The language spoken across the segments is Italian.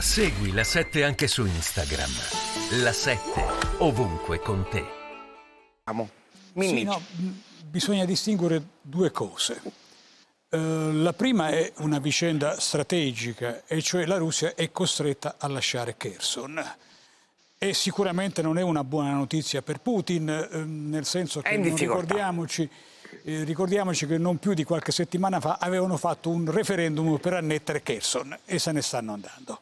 Segui la 7 anche su Instagram. La 7 ovunque con te. Sì, no, bisogna distinguere due cose. La prima è una vicenda strategica, e cioè la Russia è costretta a lasciare Kherson. E sicuramente non è una buona notizia per Putin, nel senso che ricordiamoci che non più di qualche settimana fa avevano fatto un referendum per annettere Kherson e se ne stanno andando.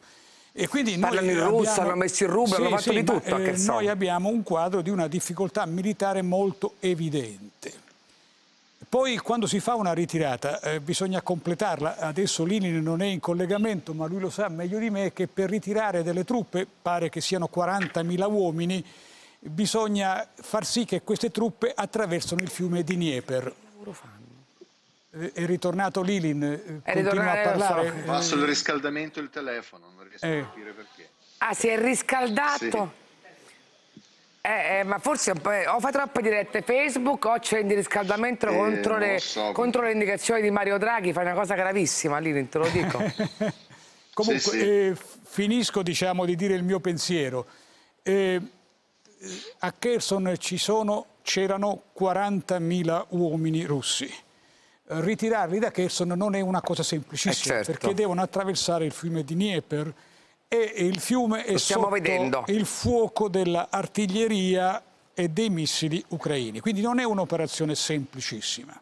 E quindi parlano in russo, hanno messo il rublo, hanno fatto di tutto a Kherson. Noi abbiamo un quadro di una difficoltà militare molto evidente. Poi quando si fa una ritirata bisogna completarla. Adesso Lini non è in collegamento, ma lui lo sa meglio di me che per ritirare delle truppe, pare che siano 40.000 uomini, bisogna far sì che queste truppe attraversano il fiume di Nieper. È ritornato Lilin, continua a parlare. Passo il riscaldamento e il telefono, non riesco a capire perché. Ah, si è riscaldato? Sì. Ma forse o fa troppe dirette Facebook o c'è il riscaldamento contro le indicazioni di Mario Draghi. Fai una cosa gravissima, Lilin, te lo dico. Comunque, sì, sì. Finisco diciamo di dire il mio pensiero. A Kherson c'erano 40.000 uomini russi. Ritirarli da Kherson non è una cosa semplicissima, certo, perché devono attraversare il fiume di Nieper e il fiume è sotto il fuoco dell'artiglieria e dei missili ucraini, quindi non è un'operazione semplicissima.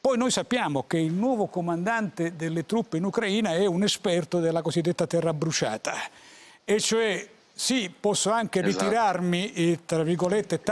Poi noi sappiamo che il nuovo comandante delle truppe in Ucraina è un esperto della cosiddetta terra bruciata, e cioè sì, posso anche ritirarmi, tra virgolette,